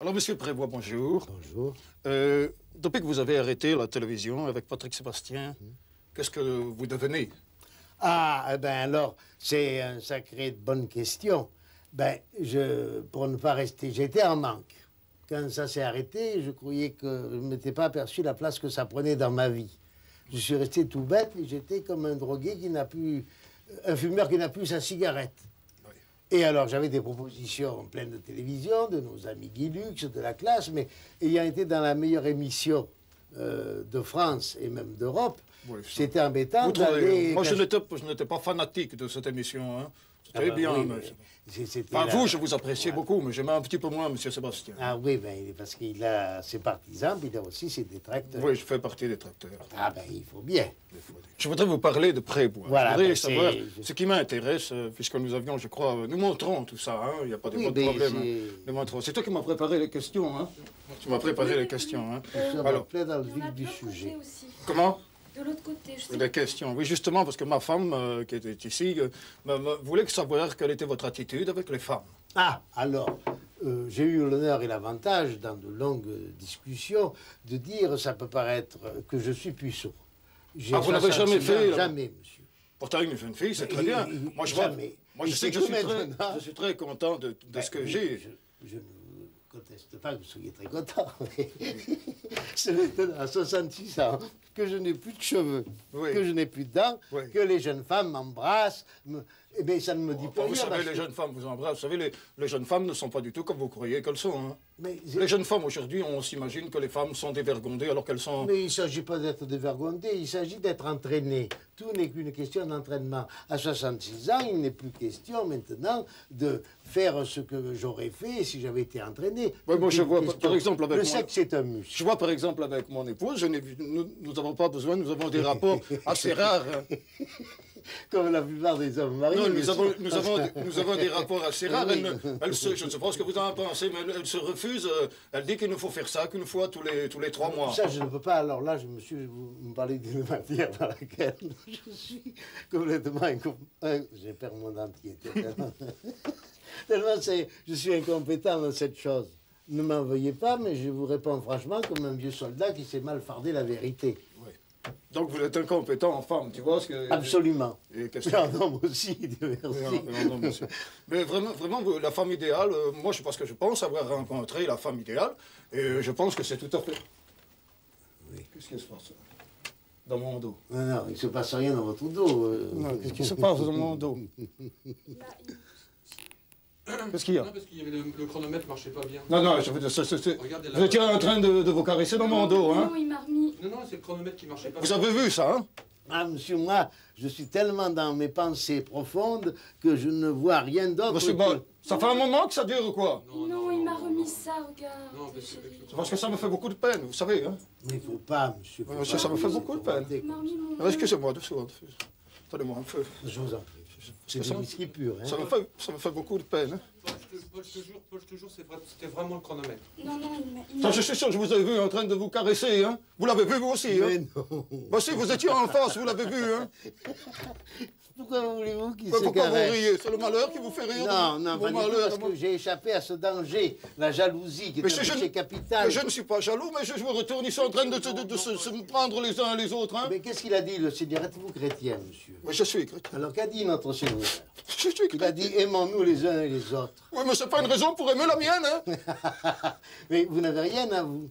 Alors, Monsieur Prévost, bonjour. Bonjour. Depuis que vous avez arrêté la télévision avec Patrick Sébastien, qu'est-ce que vous devenez? Ah, ben alors, c'est une sacrée bonne question. Ben, pour ne pas rester, j'étais en manque. Quand ça s'est arrêté, je croyais que je ne m'étais pas aperçu la place que ça prenait dans ma vie. Je suis resté tout bête et j'étais comme un drogué qui n'a plus... un fumeur qui n'a plus sa cigarette. Et alors, j'avais des propositions pleines de télévision, de nos amis Guy Lux, de la classe, mais ayant été dans la meilleure émission de France et même d'Europe, oui, c'était embêtant d'aller... Moi, je n'étais pas fanatique de cette émission, hein. C'était bien, oui, mais... Enfin, la... vous, je vous appréciais beaucoup, mais j'aimais un petit peu moins, M. Sébastien. Ah oui, ben, parce qu'il a ses partisans, puis il a aussi ses détracteurs. Oui, je fais partie des détracteurs. Ah ben, il faut bien. Je voudrais vous parler de Préboist. Voilà, je voudrais savoir ce qui m'intéresse, puisque nous avions, je crois, nous montrons tout ça, hein. Il n'y a pas de problème. C'est toi qui m'as préparé les questions, hein. Tu m'as préparé les questions, hein. Alors, plein dans le vif du sujet. Comment? De l'autre côté, je sais. Des questions, oui, justement, parce que ma femme, qui était ici, voulait savoir quelle était votre attitude avec les femmes. Ah, alors, j'ai eu l'honneur et l'avantage, dans de longues discussions, de dire, ça peut paraître que je suis puceau. Ah, vous n'avez jamais fait... Jamais, monsieur. Pourtant, une jeune fille, c'est très bien. Moi, je vois, moi, je sais que je suis très content de ce que j'ai. Je ne conteste pas que vous soyez très content, mais... C'est maintenant à 66 ans que je n'ai plus de cheveux, que je n'ai plus de dents, que les jeunes femmes m'embrassent. Eh bien, ça ne me dit pas rien. Vous savez, les jeunes femmes vous embrassent. Vous savez, les jeunes femmes ne sont pas du tout comme vous croyez qu'elles sont. Hein. Mais les jeunes femmes, aujourd'hui, on s'imagine que les femmes sont dévergondées alors qu'elles sont... Mais il ne s'agit pas d'être dévergondées, il s'agit d'être entraînées. Tout n'est qu'une question d'entraînement. À 66 ans, il n'est plus question maintenant de faire ce que j'aurais fait si j'avais été entraîné. Ouais, moi, je vois, par exemple, avec sexe est un muscle. Je vois, par exemple, avec mon épouse, nous n'avons pas besoin, nous avons des rapports assez rares. Hein. Comme la plupart des hommes mariés. Non, nous avons des rapports assez rares. Je ne sais pas ce que vous en pensez, mais elle se refuse. Elle dit qu'il nous faut faire ça qu'une fois tous les 3 mois. Ça, je ne peux pas. Alors là, vous me parlez d'une matière dans laquelle je suis complètement incompétent. J'ai perdu mon entièreté. Tellement je suis incompétent dans cette chose. Ne m'en veuillez pas, mais je vous réponds franchement comme un vieux soldat qui s'est mal fardé la vérité. Oui. Donc vous êtes incompétent en femme, tu vois ce que... Absolument. Et en homme aussi, merci. Et en homme aussi. Mais vraiment, vraiment, la femme idéale, moi je pense que je pense avoir rencontré la femme idéale, et je pense que c'est tout à fait... Oui. Qu'est-ce qui se passe dans mon dos? Non, non, il ne se passe rien dans votre dos. Non, qu'est-ce qui se passe dans mon dos? Qu'est-ce qu'il y a? Non, parce qu'il y avait le chronomètre ne marchait pas bien. Non, non, je veux dire, vous étiez en train de vous caresser dans mon dos, hein? Non, il m'a remis. Non, non, c'est le chronomètre qui marchait pas. Vous avez vu ça, hein? Ah, monsieur, moi, je suis tellement dans mes pensées profondes que je ne vois rien d'autre. Monsieur, ça fait un moment que ça dure ou quoi? Non, non, il m'a remis ça, regarde. Non, parce que ça me fait beaucoup de peine, vous savez, hein? Mais il ne faut pas, monsieur. Monsieur, ça me fait beaucoup de peine. Excusez-moi, 2 secondes. Attendez-moi un peu. Je vous en prie. C'est du whisky pur, hein. Ça me fait beaucoup de peine, hein. Paul, je te jure, c'était vraiment le chronomètre. Non, non, mais... Je suis sûr, je vous ai vu en train de vous caresser, hein. Vous l'avez vu, vous aussi, hein. Non. Bah si, vous étiez en face, vous l'avez vu, hein. Pourquoi voulez-vous qu'il se caresse? Pourquoi vous riez? C'est le malheur qui vous fait rire? Non, non, parce que j'ai échappé à ce danger, la jalousie qui est un péché capital. Mais je ne suis pas jaloux, mais je me retourne, ils sont en train de se prendre les uns les autres, hein. Mais qu'est-ce qu'il a dit, le Seigneur? Êtes-vous chrétien, monsieur? Mais je suis chrétien. Alors qu'a dit notre Seigneur? Je suis chrétien. Il a dit, aimons-nous les uns et les autres. Oui, mais c'est pas une raison pour aimer la mienne, hein. Mais vous n'avez rien à vous.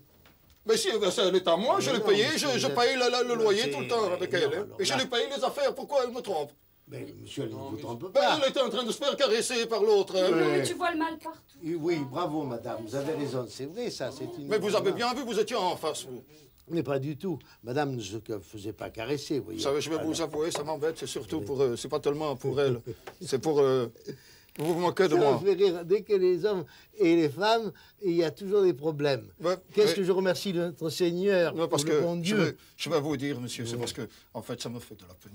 Mais si, elle est à moi, je l'ai payée, je paye le loyer tout le temps avec elle. Et je l'ai payé les affaires, pourquoi elle me trompe? Mais monsieur, elle ne vous trompe pas. Elle était en train de se faire caresser par l'autre. Mais tu vois le mal partout. Oui, bravo, madame, vous avez raison, c'est vrai, ça, c'est une... Mais vous avez bien vu, vous étiez en face, vous. Mais pas du tout. Madame ne se faisait pas caresser, vous voyez. Je vais vous avouer, ça m'embête, c'est surtout pour... C'est pas tellement pour elle, c'est pour... Vous vous moquez de moi. Dès que les hommes et les femmes, il y a toujours des problèmes. Qu'est-ce que je remercie notre Seigneur, le bon Dieu. Je vais vous dire, monsieur, c'est parce que, en fait, ça me fait de la peine.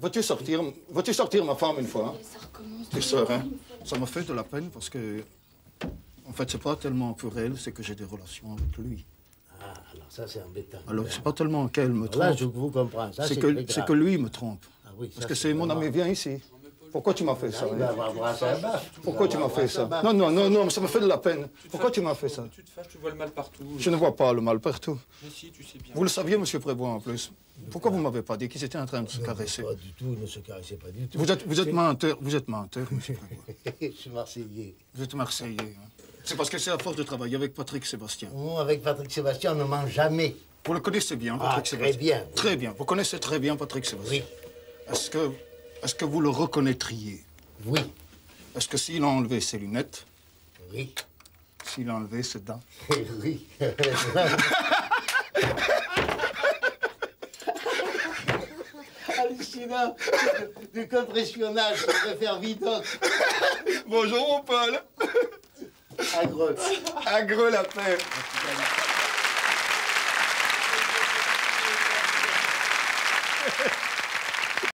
Oui. Vas-tu sortir ma femme une fois, hein? Ça recommence. Tes soeurs, hein? Ça me fait de la peine parce que, en fait, c'est pas tellement pour elle, c'est que j'ai des relations avec lui. Ah, alors ça, c'est embêtant. Alors, c'est pas tellement qu'elle me trompe. Là, je vous comprends. C'est que lui me trompe. Ah oui. Parce que c'est mon ami, viens ici. Pourquoi tu m'as fait ça? Pourquoi tu m'as fait ça? Non, non, non, non, ça me fait de la peine. Pourquoi tu m'as fait ça? Tu te fâches, tu vois le mal partout. Je ne vois pas le mal partout. Mais si, tu sais bien. Vous le saviez, monsieur Préboist, en plus. Pourquoi vous ne m'avez pas dit qu'ils étaient en train de se caresser? Pas du tout, ils ne se caressaient pas du tout. Vous êtes menteur, monsieur Préboist. Je suis Marseillais. Vous êtes Marseillais. C'est parce que c'est à force de travailler avec Patrick Sébastien. Non, avec Patrick Sébastien, on ne mange jamais. Vous le connaissez bien, Patrick Sébastien? Très bien. Très bien. Vous connaissez très bien Patrick Sébastien? Oui. Est-ce que vous le reconnaîtriez? Oui. Est-ce que s'il a enlevé ses lunettes? Oui. S'il a enlevé ses dents? Oui. Hallucinant. Du compressionnage, je préfère Vidocq. Bonjour, Paul. Agreux. Agreux la paix.